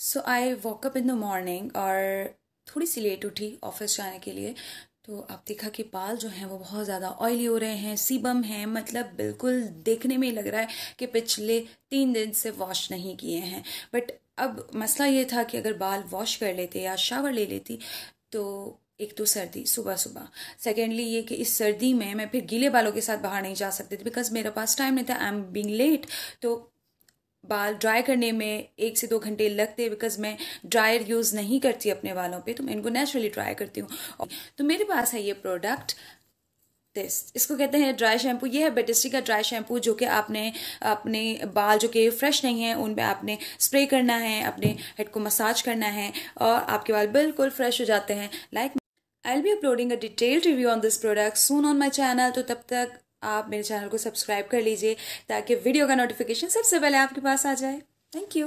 So I walk up in the morning और थोड़ी सी late उठी ऑफिस जाने के लिए, तो आप देखा कि बाल जो हैं वो बहुत ज़्यादा ऑयली हो रहे हैं, सीबम हैं, मतलब बिल्कुल देखने में लग रहा है कि पिछले 3 दिन से वॉश नहीं किए हैं। बट अब मसला ये था कि अगर बाल वॉश कर लेते या शावर ले लेती तो एक तो सर्दी सुबह सुबह, सेकेंडली ये कि इस सर्दी में मैं फिर गीले बालों के साथ बाहर नहीं जा सकती थी बिकॉज मेरे पास टाइम नहीं था, आई एम बीइंग लेट। तो बाल ड्राई करने में 1 से 2 घंटे लगते बिकॉज मैं ड्रायर यूज़ नहीं करती अपने बालों पे, तो मैं इनको नेचुरली ड्राई करती हूँ। तो मेरे पास है ये प्रोडक्ट, इसको कहते हैं ड्राई शैम्पू। ये है बैटिस्टी का ड्राई शैम्पू, जो कि आपने अपने बाल जो कि फ्रेश नहीं है उन पे आपने स्प्रे करना है, अपने हेड को मसाज करना है और आपके बाल बिल्कुल फ्रेश हो जाते हैं। Like I be uploading a detailed review on this product soon on my channel, तो तब तक आप मेरे चैनल को सब्सक्राइब कर लीजिए ताकि वीडियो का नोटिफिकेशन सबसे पहले आपके पास आ जाए। Thank you.